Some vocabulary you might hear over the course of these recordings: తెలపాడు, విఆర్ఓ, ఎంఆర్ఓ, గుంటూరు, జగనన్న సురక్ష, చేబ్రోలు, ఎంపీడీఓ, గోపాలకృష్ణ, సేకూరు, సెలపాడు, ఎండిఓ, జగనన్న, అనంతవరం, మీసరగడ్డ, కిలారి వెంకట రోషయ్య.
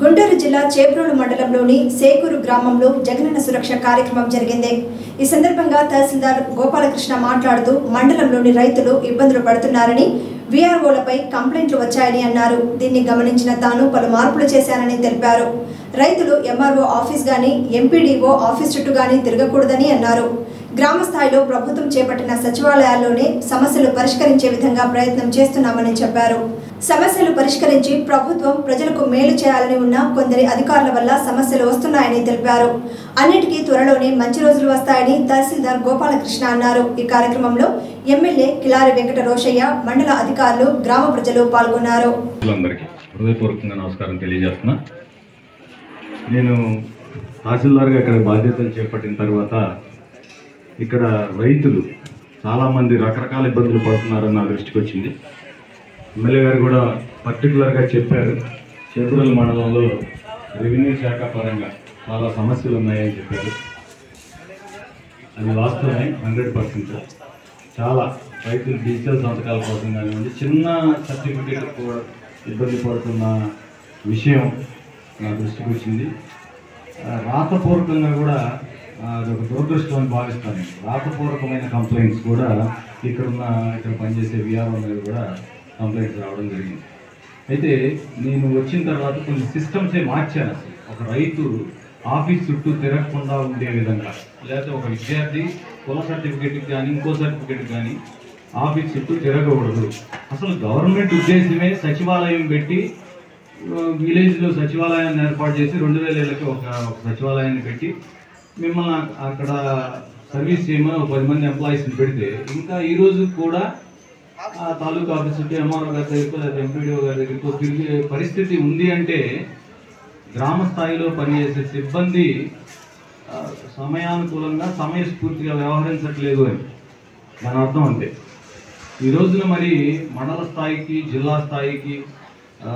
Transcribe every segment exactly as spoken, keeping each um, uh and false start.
గుంటూరు జిల్లా చేబ్రోలు మండలంలోని సేకూరు గ్రామంలో జగనన్న సురక్ష కార్యక్రమం జరిగింది. ఈ సందర్భంగా తహసీల్దార్ గోపాలకృష్ణ మాట్లాడుతూ మండలంలోని రైతులు ఇబ్బందులు పడుతున్నారని, విఆర్ఓలపై కంప్లైంట్లు వచ్చాయని అన్నారు. దీన్ని గమనించిన తాను పలు మార్పులు చేశానని తెలిపారు. రైతులు ఎంఆర్ఓ ఆఫీస్ గాని, ఎంపీడీఓ ఆఫీస్ చుట్టూ గాని తిరగకూడదని అన్నారు. గ్రామ స్థాయిలో ప్రభుత్వం చేపట్టిన సచివాలయాల్లోనే సమస్యలు పరిష్కరించే విధంగా ప్రయత్నం చేస్తున్నామని చెప్పారు. సమస్యలు పరిష్కరించి ప్రభుత్వం ప్రజలకు మేలు చేయాలని ఉన్న కొందరి అధికారుల వల్ల సమస్యలు వస్తున్నాయని తెలిపారు. అన్నిటికీ త్వరలోనే మంచి రోజులు వస్తాయని తహసీల్దార్ గోపాలకృష్ణ అన్నారు. ఈ కార్యక్రమంలో ఎమ్మెల్యే కిలారి వెంకట రోషయ్య, మండల అధికారులు, గ్రామ ప్రజలు పాల్గొన్నారు. నేను తహసీల్దార్గా ఇక్కడ బాధ్యతలు చేపట్టిన తర్వాత ఇక్కడ రైతులు చాలామంది రకరకాల ఇబ్బందులు పడుతున్నారని నా దృష్టికి వచ్చింది. ఎమ్మెల్యే గారు కూడా పర్టికులర్గా చెప్పారు, చేబ్రోలు మండలంలో రెవెన్యూ శాఖ పరంగా చాలా సమస్యలు ఉన్నాయని చెప్పారు. అది వాస్తవమే, హండ్రెడ్ పర్సెంట్ చాలా రైతులు డిజిటల్ సంతకాల కోసం కానివ్వండి, చిన్న సర్టిఫికేట్ కూడా ఇబ్బంది పడుతున్న విషయం నా దృష్టికి వచ్చింది. రాతపూర్వకంగా కూడా అదొక దురదృష్టం అని భావిస్తాను. రాతపూర్వకమైన కంప్లైంట్స్ కూడా ఇక్కడున్న ఇక్కడ పనిచేసే విఆర్ఓ మీద కూడా కంప్లైంట్స్ రావడం జరిగింది. అయితే నేను వచ్చిన తర్వాత కొన్ని సిస్టమ్సే మార్చాను. అసలు ఒక రైతు ఆఫీస్ చుట్టూ తిరగకుండా ఉండే విధంగా, లేకపోతే ఒక విద్యార్థి కుల సర్టిఫికేట్కి కానీ ఇంకో సర్టిఫికేట్కి కానీ ఆఫీస్ చుట్టూ తిరగకూడదు. అసలు గవర్నమెంట్ ఉద్దేశమే సచివాలయం పెట్టి విలేజ్లో సచివాలయాన్ని ఏర్పాటు చేసి రెండు వేల ఏళ్ళకి ఒక సచివాలయాన్ని పెట్టి మిమ్మల్ని అక్కడ సర్వీస్ చేయమని ఒక పది మంది ఎంప్లాయీస్ని పెడితే, ఇంకా ఈరోజు కూడా ఆ తాలూకా ఆఫీస్ ఉంటే ఎంఆర్ఓ గారి దగ్గర, లేదా ఎంపీడీఓ గారి దగ్గరతో తిరిగే పరిస్థితి ఉంది. అంటే గ్రామ స్థాయిలో పనిచేసే సిబ్బంది సమయానుకూలంగా సమయస్ఫూర్తిగా వ్యవహరించట్లేదు అని దాని అర్థం. అంతే ఈ రోజున మరి మండల స్థాయికి, జిల్లా స్థాయికి,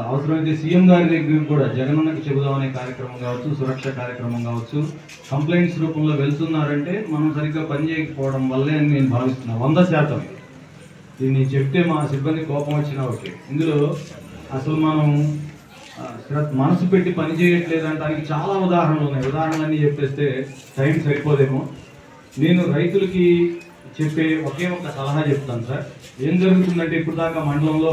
అవసరమైతే సీఎం గారి దగ్గరికి కూడా జగనన్నకు చెబుదామనే కార్యక్రమం కావచ్చు, సురక్ష కార్యక్రమం కావచ్చు, కంప్లైంట్స్ రూపంలో వెళ్తున్నారంటే మనం సరిగ్గా పనిచేయకపోవడం వల్లే అని నేను భావిస్తున్నాను. వంద శాతం దీన్ని చెప్తే మా సిబ్బంది కోపం వచ్చినా ఓకే, ఇందులో అసలు మనం మనసు పెట్టి పనిచేయట్లేదు అంటానికి చాలా ఉదాహరణలు ఉన్నాయి. ఉదాహరణలన్నీ చెప్పేస్తే టైం సరిపోదేమో. నేను రైతులకి చెప్పే ఒకే ఒక సలహా చెప్తాను సార్. ఏం జరుగుతుందంటే ఇప్పుడు దాకా మండలంలో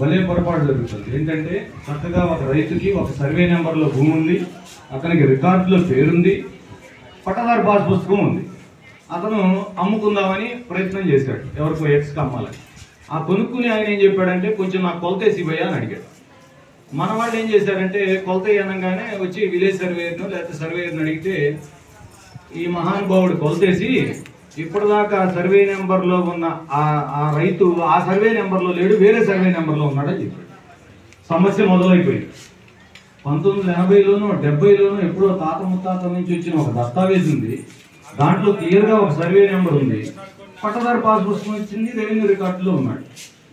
భలే పొరపాటు జరుగుతుంది. ఏంటంటే చక్కగా ఒక రైతుకి ఒక సర్వే నెంబర్లో భూమి ఉంది, అతనికి రికార్డులో పేరుంది, పట్టదారు పాస్ పుస్తకం ఉంది. అతను అమ్ముకుందామని ప్రయత్నం చేశాడు, ఎవరికో ఎక్స్కి అమ్మాలని. ఆ కొనుక్కుని ఆయన ఏం చెప్పాడంటే, కొంచెం నాకు కొలత వేసి పోయా అని అడిగాడు. మన వాళ్ళు ఏం చేశారంటే, కొలత అనగానే వచ్చి విలేజ్ సర్వేయర్ను లేకపోతే సర్వేయర్ను అడిగితే, ఈ మహానుభావుడు కొలతేసి ఇప్పటిదాకా సర్వే నెంబర్లో ఉన్న ఆ రైతు ఆ సర్వే నెంబర్లో లేడు, వేరే సర్వే నెంబర్లో ఉన్నాడని చెప్పాడు. సమస్య మొదలైపోయింది. పంతొమ్మిది వందల ఎనభైలోనూ డెబ్బైలోనూ ఎప్పుడో తాత ముత్తాత నుంచి వచ్చిన ఒక దస్తావేజ్ ఉంది, దాంట్లో క్లియర్గా ఒక సర్వే నెంబర్ ఉంది, పట్టదారు పాస్ పుస్తకం వచ్చింది, రెవెన్యూ రికార్డులో ఉన్నాడు.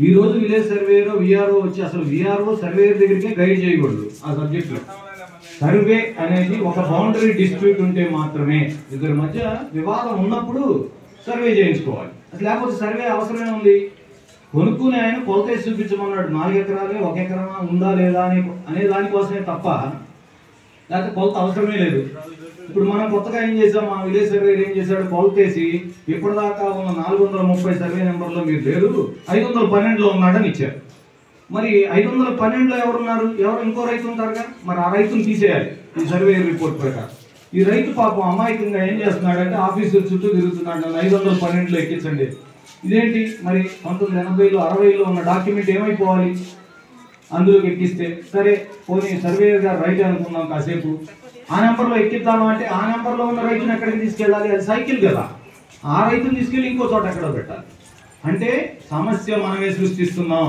ఈ రోజు విలేజ్ సర్వేయర్, విఆర్ఓ వచ్చి అసలు విఆర్ఓ సర్వేయర్ దగ్గరికే గైడ్ చేయకూడదు. ఆ సబ్జెక్ట్లో సర్వే అనేది ఒక బౌండరీ డిస్ప్యూట్ ఉంటే మాత్రమే, ఇద్దరి మధ్య వివాదం ఉన్నప్పుడు సర్వే చేయించుకోవాలి. అసలు లేకపోతే సర్వే అవసరమే ఉంది. కొనుక్కునే ఆయన కొలతేసి చూపించమన్నాడు, నాలుగు ఎకరాలే ఒక ఎకరా ఉందా లేదా అని అనే దానికోసమే తప్ప లేకపోతే కొలత అవసరమే లేదు. ఇప్పుడు మనం కొత్తగా ఏం చేసాం, ఆ విలేజ్ సర్వేయర్ ఏం చేశాడు, కొలతేసి ఇప్పటిదాకా ఉన్న నాలుగు వందల ముప్పై సర్వే నెంబర్లో మీరు లేరు, ఐదు వందల పన్నెండులో ఉన్నాడని ఇచ్చారు. మరి ఐదు వందల పన్నెండులో ఎవరున్నారు? ఎవరు ఇంకో రైతు ఉంటారుగా, మరి ఆ రైతును తీసేయాలి ఈ సర్వే రిపోర్ట్ ప్రకారం. ఈ రైతు పాపం అమాయకంగా ఏం చేస్తున్నాడంటే ఆఫీసు చుట్టూ తిరుగుతున్నాడు, ఐదు వందల పన్నెండులో ఎక్కించండి. ఇదేంటి మరి పంతొమ్మిది ఎనభైలో అరవైలో ఉన్న డాక్యుమెంట్ ఏమైపోవాలి అందులోకి ఎక్కిస్తే? సరే పోనీ సర్వేయర్ గారు రైట్ అనుకున్నాం, కాసేపు ఆ నెంబర్లో ఎక్కిద్దామా అంటే ఆ నెంబర్లో ఉన్న రైతుని ఎక్కడికి తీసుకెళ్ళాలి? అది సైకిల్ కదా, ఆ రైతుని తీసుకెళ్ళి ఇంకో చోట ఎక్కడో పెట్టాలి. అంటే సమస్య మనమే సృష్టిస్తున్నాం.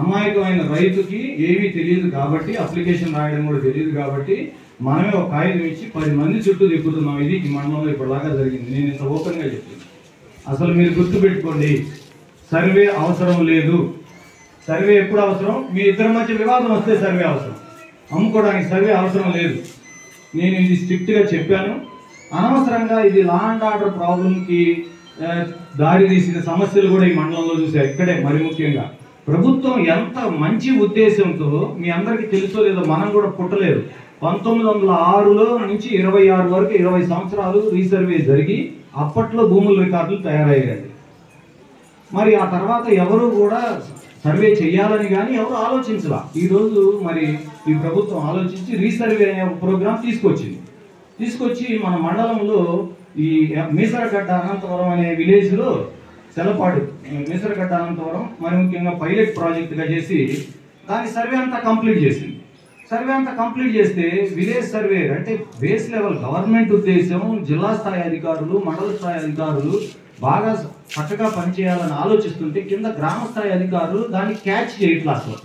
అమాయకమైన రైతుకి ఏమీ తెలియదు కాబట్టి, అప్లికేషన్ రాయడం కూడా తెలియదు కాబట్టి మనమే ఒక కాగితం ఇచ్చి పది మంది చుట్టూ తిప్పుతున్నాం. ఇది ఈ మండలంలో ఇప్పటిలాగా జరిగింది. నేను ఇంత ఓపెన్గా చెప్పింది. అసలు మీరు గుర్తుపెట్టుకోండి, సర్వే అవసరం లేదు. సర్వే ఎప్పుడు అవసరం? మీ ఇద్దరి మధ్య వివాదం వస్తే సర్వే అవసరం, అమ్ముకోవడానికి సర్వే అవసరం లేదు. నేను ఇది స్ట్రిక్ట్గా చెప్పాను. అనవసరంగా ఇది లా అండ్ ఆర్డర్ ప్రాబ్లంకి దారి తీసిన సమస్యలు కూడా ఈ మండలంలో చూసారు. ఇక్కడే మరి ముఖ్యంగా ప్రభుత్వం ఎంత మంచి ఉద్దేశంతో, మీ అందరికీ తెలుసో లేదో మనం కూడా పుట్టలేదు, పంతొమ్మిది వందల ఆరులో నుంచి ఇరవై ఆరు వరకు ఇరవై సంవత్సరాలు రీసర్వే జరిగి అప్పట్లో భూముల రికార్డులు తయారయ్యాయండి. మరి ఆ తర్వాత ఎవరు కూడా సర్వే చేయాలని కానీ ఎవరు ఆలోచించలా. ఈరోజు మరి ఈ ప్రభుత్వం ఆలోచించి రీసర్వే అనే ప్రోగ్రాం తీసుకొచ్చింది. తీసుకొచ్చి మన మండలంలో ఈ మీసరగడ్డ అనంతవరం అనే విలేజ్లో సెలపాడు మీసరగడ్డ అనంతవరం మరి ముఖ్యంగా పైలట్ ప్రాజెక్టుగా చేసి దాని సర్వే అంతా కంప్లీట్ చేసింది. సర్వే అంతా కంప్లీట్ చేస్తే విలేజ్ సర్వే అంటే బేస్ లెవెల్ గవర్నమెంట్ ఉద్దేశం, జిల్లా స్థాయి అధికారులు, మండల స్థాయి అధికారులు బాగా చక్కగా పనిచేయాలని ఆలోచిస్తుంటే కింద గ్రామ స్థాయి అధికారులు దాన్ని క్యాచ్ చేయట్లా. అసలు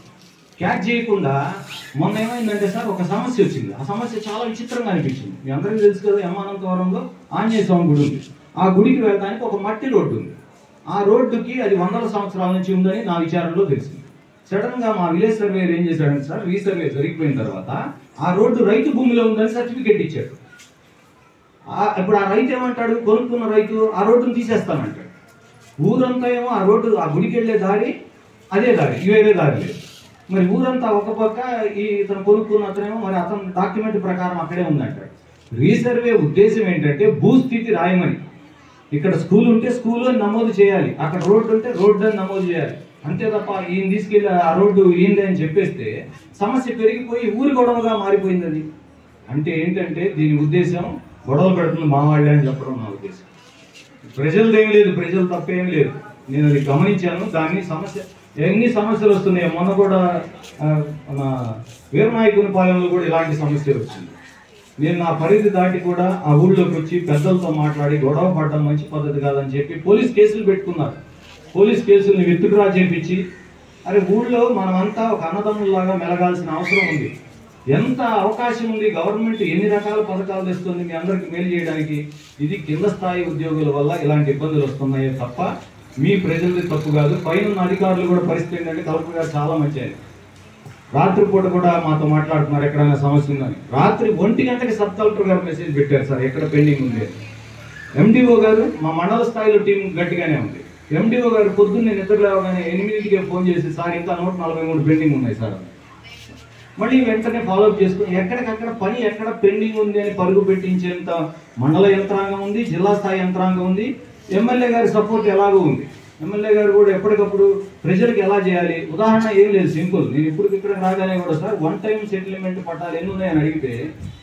క్యాచ్ చేయకుండా మొన్న ఏమైందంటే సార్ ఒక సమస్య వచ్చింది. ఆ సమస్య చాలా విచిత్రంగా అనిపించింది. మీ అందరికీ తెలుసు కదా, ఎం అనంతవరంలో ఆంజనేయ స్వామి గుడి ఉంది. ఆ గుడికి వెళ్ళడానికి ఒక మట్టి రోడ్డు ఉంది. ఆ రోడ్డుకి అది వందల సంవత్సరాల నుంచి ఉందని నా విచారంలో తెలిసింది. సడన్గా మా విలేజ్ సర్వేయర్ ఏం చేశాడంటే సార్, రీసర్వే జరిగిపోయిన తర్వాత ఆ రోడ్డు రైతు భూమిలో ఉందని సర్టిఫికేట్ ఇచ్చాడు. ఇప్పుడు ఆ రైతు ఏమంటాడు, కొనుక్కున్న రైతు ఆ రోడ్డును తీసేస్తానంటాడు. ఊరంతా ఏమో ఆ రోడ్డు ఆ గుడికి వెళ్ళే దారి అదే దారి, వేరే దారి లేదు. మరి ఊరంతా ఒక పక్క, ఈ ఇతను కొనుక్కున్న అతనేమో మరి అతను డాక్యుమెంట్ ప్రకారం అక్కడే ఉందంటాడు. రీసర్వే ఉద్దేశం ఏంటంటే భూస్థితి రాయమని, ఇక్కడ స్కూల్ ఉంటే స్కూల్ అని నమోదు చేయాలి, అక్కడ రోడ్డు ఉంటే రోడ్డు అని నమోదు చేయాలి, అంతే తప్ప ఈయన తీసుకెళ్ళి ఆ రోడ్డు ఈయనదే అని చెప్పేస్తే సమస్య పెరిగిపోయి ఊరి గొడవగా మారిపోయింది. అది అంటే ఏంటంటే దీని ఉద్దేశం గొడవ పెడుతుంది మా వాళ్ళే అని చెప్పడం నా ఉద్దేశం. ప్రజలదేం లేదు, ప్రజలు తప్పేం లేదు. నేను అది గమనించాను. దాన్ని సమస్య ఎన్ని సమస్యలు వస్తున్నాయి. మొన్న కూడా వీరనాయకుని పాలనలో కూడా ఇలాంటి సమస్యలు వచ్చింది. నేను నా పరిధి దాటి కూడా ఆ ఊళ్ళోకి వచ్చి పెద్దలతో మాట్లాడి గొడవ పడడం మంచి పద్ధతి కాదని చెప్పి పోలీస్ కేసులు పెట్టుకున్నారు. పోలీస్ కేసుల్ని విత్డ్రా చేయించి, అరే ఊళ్ళో మనమంతా ఒక అన్నదమ్ముల్లాగా మెలగాల్సిన అవసరం ఉంది. ఎంత అవకాశం ఉంది, గవర్నమెంట్ ఎన్ని రకాల పథకాలు తెస్తుంది మీ అందరికి మేలు చేయడానికి. ఇది కింద స్థాయి ఉద్యోగుల వల్ల ఇలాంటి ఇబ్బందులు వస్తున్నాయో తప్ప మీ ప్రజలది తప్పు కాదు. పైన అధికారులు కూడా పరిస్థితి ఏంటంటే కలెక్టర్ గారు చాలా మంచి ఆయన, రాత్రిపూట కూడా మాతో మాట్లాడుతున్నారు ఎక్కడైనా సమస్య ఉందని. రాత్రి ఒంటి గంటకి సబ్ కలెక్టర్ గారు మెసేజ్ పెట్టారు, సార్ ఎక్కడ పెండింగ్ ఉంది. ఎండిఓ గారు మా మండల స్థాయిలో టీం గట్టిగానే ఉంది. ఎండిఓ గారు పొద్దున్నే నిద్ర లేవగానే ఎనిమిదింటికే ఫోన్ చేసి, సార్ ఇంకా నూట నలభై మూడు పెండింగ్ ఉన్నాయి సార్. మళ్ళీ వెంటనే ఫాలోఅప్ చేసుకుని ఎక్కడికక్కడ పని ఎక్కడ పెండింగ్ ఉంది అని పరుగు పెట్టించేంత మండల యంత్రాంగం ఉంది, జిల్లా స్థాయి యంత్రాంగం ఉంది. ఎమ్మెల్యే గారి సపోర్ట్ ఎలాగో ఉంది. ఎమ్మెల్యే గారు కూడా ఎప్పటికప్పుడు ప్రజలకు ఎలా చేయాలి, ఉదాహరణ ఏం లేదు, సింపుల్. నేను ఇప్పుడు ఇక్కడ రాగానే కూడా సార్ వన్ టైం సెటిల్మెంట్ పట్టాలు ఎన్ని ఉన్నాయని అడిగితే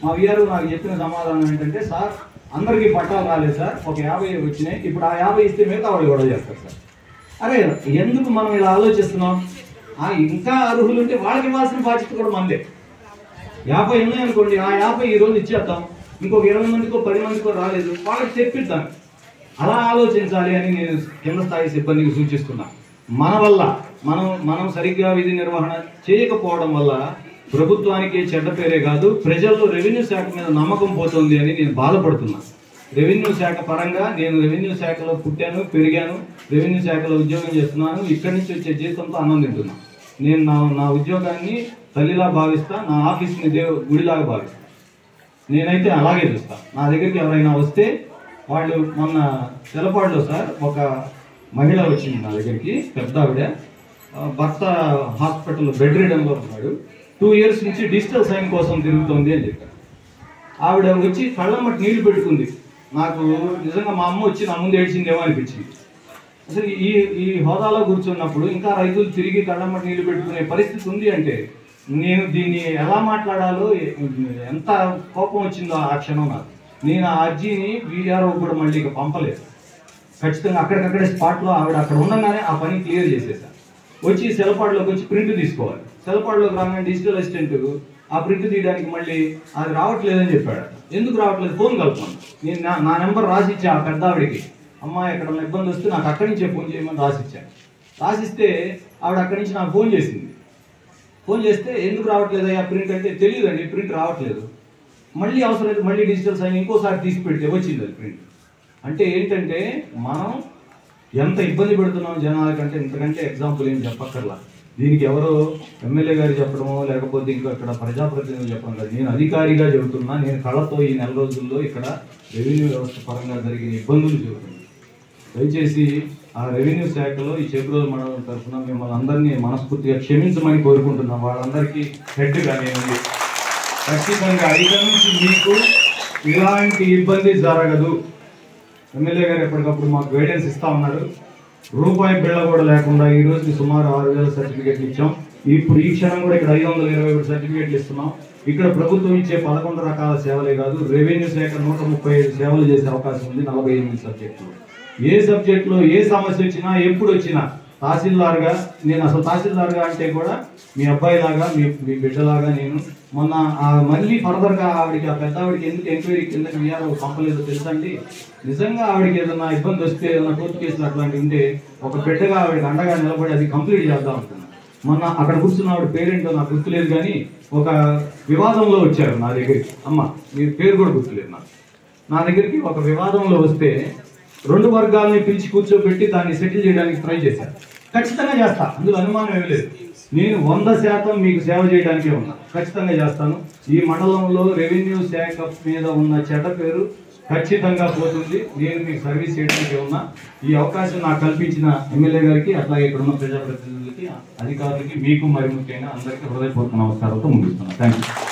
మా విఆర్ఓ నాకు చెప్పిన సమాధానం ఏంటంటే, సార్ అందరికీ పట్టాలు రాలేదు సార్, ఒక యాభై వచ్చినాయి, ఇప్పుడు ఆ యాభై ఇస్తే మిగతా వాళ్ళు గొడవ చేస్తారు సార్. అరే ఎందుకు మనం ఇలా ఆలోచిస్తున్నాం, ఇంకా అర్హులు ఉంటే వాళ్ళకి ఇవ్వాల్సిన బాధ్యత కూడా మనదే. యాభై ఉన్నాయనుకోండి, ఆ యాభై ఈరోజు ఇచ్చేద్దాం, ఇంకొక ఇరవై మందికో పది మందికో రాలేదు వాళ్ళకి చెప్పిద్దాం, అలా ఆలోచించాలి అని నేను కింద స్థాయి సిబ్బందికి సూచిస్తున్నా. మన వల్ల మనం మనం సరిగ్గా విధి నిర్వహణ చేయకపోవడం వల్ల ప్రభుత్వానికి చెడ్డ పేరే కాదు, ప్రజల్లో రెవెన్యూ శాఖ మీద నమ్మకం పోతుంది అని నేను బాధపడుతున్నా. రెవెన్యూ శాఖ పరంగా నేను రెవెన్యూ శాఖలో పుట్టాను, పెరిగాను, రెవెన్యూ శాఖలో ఉద్యోగం చేస్తున్నాను. ఇక్కడి నుంచి వచ్చే జీవితంతో ఆనందిస్తున్నాను. నేను నా నా ఉద్యోగాన్ని తల్లిలా భావిస్తా, నా ఆఫీస్ని దేవు గుడిలాగా భావిస్తా. నేనైతే అలాగే చూస్తాను. నా దగ్గరికి ఎవరైనా వస్తే వాళ్ళు, మొన్న తెలపాడులో సార్ ఒక మహిళ వచ్చింది నా దగ్గరికి, పెద్ద ఆవిడ, భర్త హాస్పిటల్లో బెడ్ రీడన్లో ఉన్నాడు, టూ ఇయర్స్ నుంచి డిజిటల్ సైన్ కోసం తిరుగుతుంది అని చెప్పారు. ఆవిడ వచ్చి కళ్ళమ్మటి నీళ్లు పెట్టుకుంది. నాకు నిజంగా మా అమ్మ వచ్చి నా ముందు ఏడ్చిందేమో అనిపించింది. అసలు ఈ ఈ హోదాలో కూర్చున్నప్పుడు ఇంకా రైతులు తిరిగి కళ్ళమ్మటి నీళ్లు పెట్టుకునే పరిస్థితి ఉంది అంటే నేను దీన్ని ఎలా మాట్లాడాలో ఎంత కోపం వచ్చిందో ఆ క్షణం నాకు. నేను ఆ అర్జీని విఆర్ఓ కూడా మళ్ళీ ఇక పంపలేదు. ఖచ్చితంగా అక్కడికక్కడే స్పాట్లో ఆవిడ అక్కడ ఉండగానే ఆ పని క్లియర్ చేసేసాను. వచ్చి సెలపాడులోకి వచ్చి ప్రింట్ తీసుకోవాలి. సెలపాడులోకి రాగానే డిజిటల్ అసిస్టెంట్ ఆ ప్రింట్ తీయడానికి మళ్ళీ అది రావట్లేదని చెప్పాడు. ఎందుకు రావట్లేదు, ఫోన్ కలుపుతాను నేను, నా నా నెంబర్ రాసిచ్చా ఆ పెద్ద ఆవిడకి, అమ్మ ఎక్కడన్నా ఇబ్బంది వస్తే నాకు అక్కడి నుంచే ఫోన్ చేయమని రాసిచ్చాను. రాసిస్తే ఆవిడ అక్కడి నుంచి నాకు ఫోన్ చేసింది. ఫోన్ చేస్తే ఎందుకు రావట్లేదు ఆ ప్రింట్ అంటే, తెలియదండి ప్రింట్ రావట్లేదు, మళ్ళీ అవసరమైతే మళ్ళీ డిజిటల్ సైన్ ఇంకోసారి తీసి పెడితే వచ్చింది అది ప్రింట్. అంటే ఏంటంటే మనం ఎంత ఇబ్బంది పెడుతున్నాం జనాల కంటే ఇంతకంటే ఎగ్జాంపుల్ ఏం చెప్పక్కర్లా. దీనికి ఎవరో ఎమ్మెల్యే గారు చెప్పడమో లేకపోతే ఇంకా ఇక్కడ ప్రజాప్రతినిధులు చెప్పడం కాదు, నేను అధికారిగా చెబుతున్నా. నేను కళ్ళతో ఈ నెల రోజుల్లో ఇక్కడ రెవెన్యూ వ్యవస్థ పరంగా జరిగిన ఇబ్బందులు చెబుతున్నాను. దయచేసి ఆ రెవెన్యూ శాఖలో ఈ చేబ్రోలు మండలం తరఫున మిమ్మల్ని అందరినీ మనస్ఫూర్తిగా క్షమించమని కోరుకుంటున్నాం. వాళ్ళందరికీ హెడ్గా నేను ఖచ్చితంగా ఇక నుంచి మీకు ఇలాంటి ఇబ్బంది జరగదు. ఎమ్మెల్యే గారు ఎప్పటికప్పుడు మాకు గైడెన్స్ ఇస్తా ఉన్నాడు. రూపాయి బిళ్ళ కూడా లేకుండా ఈ రోజుకి సుమారు ఆరు వేల సర్టిఫికేట్లు ఇచ్చాం. ఇప్పుడు ఈ క్షణం కూడా ఇక్కడ ఐదు వందల ఇరవై ఏడు సర్టిఫికేట్లు ఇస్తున్నాం. ఇక్కడ ప్రభుత్వం ఇచ్చే పదకొండు రకాల సేవలే కాదు, రెవెన్యూ శాఖ నూట ముప్పై ఐదు సేవలు చేసే అవకాశం ఉంది. నలభై ఎనిమిది సబ్జెక్టులు, ఏ సబ్జెక్టులో ఏ సమస్య వచ్చినా ఎప్పుడు వచ్చినా తహసీల్దార్గా, నేను అసలు తహసీల్దార్గా అంటే కూడా మీ అబ్బాయిలాగా మీ మీ బిడ్డలాగా నేను మొన్న మళ్ళీ ఫర్దర్గా ఆవిడికి ఆ పెద్ద ఆవిడకి ఎందుకు ఎంక్వైరీ కింద విఆర్ఓ పంపలేదో తెలుసండి. నిజంగా ఆవిడకి ఏదైనా ఇబ్బంది వస్తే, ఏదైనా కోర్టు కేసులు అట్లాంటివి ఉంటే ఒక బిడ్డగా ఆవిడకి అండగా నిలబడి అది కంప్లీట్ చేద్దాం అనుకున్నాను. మొన్న అక్కడ కూర్చున్న ఆవిడ పేరెంట్ నాకు గుర్తులేదు కానీ ఒక వివాదంలో వచ్చారు నా దగ్గరికి. అమ్మ మీ పేరు కూడా గుర్తులేదు నాకు. నా దగ్గరికి ఒక వివాదంలో వస్తే రెండు వర్గాలని పిలిచి కూర్చోబెట్టి దాన్ని సెటిల్ చేయడానికి ట్రై చేశాను. ఖచ్చితంగా చేస్తా, అందులో అనుమానం ఏమీ లేదు. నేను వంద శాతం మీకు సేవ చేయడానికే ఉన్నా, ఖచ్చితంగా చేస్తాను. ఈ మండలంలో రెవెన్యూ శాఖ మీద ఉన్న చెడ్డ పేరు ఖచ్చితంగా పోతుంది. నేను మీకు సర్వీస్ చేయడానికే ఉన్నా. ఈ అవకాశం నాకు కల్పించిన ఎమ్మెల్యే గారికి, అట్లాగే ఇక్కడ ఉన్న ప్రజాప్రతినిధులకి, అధికారులకి, మీకు మరి ముఖ్యంగా అందరికీ హృదయపూర్వక నమస్కారాలతో ముగిస్తున్నాను. Thank you.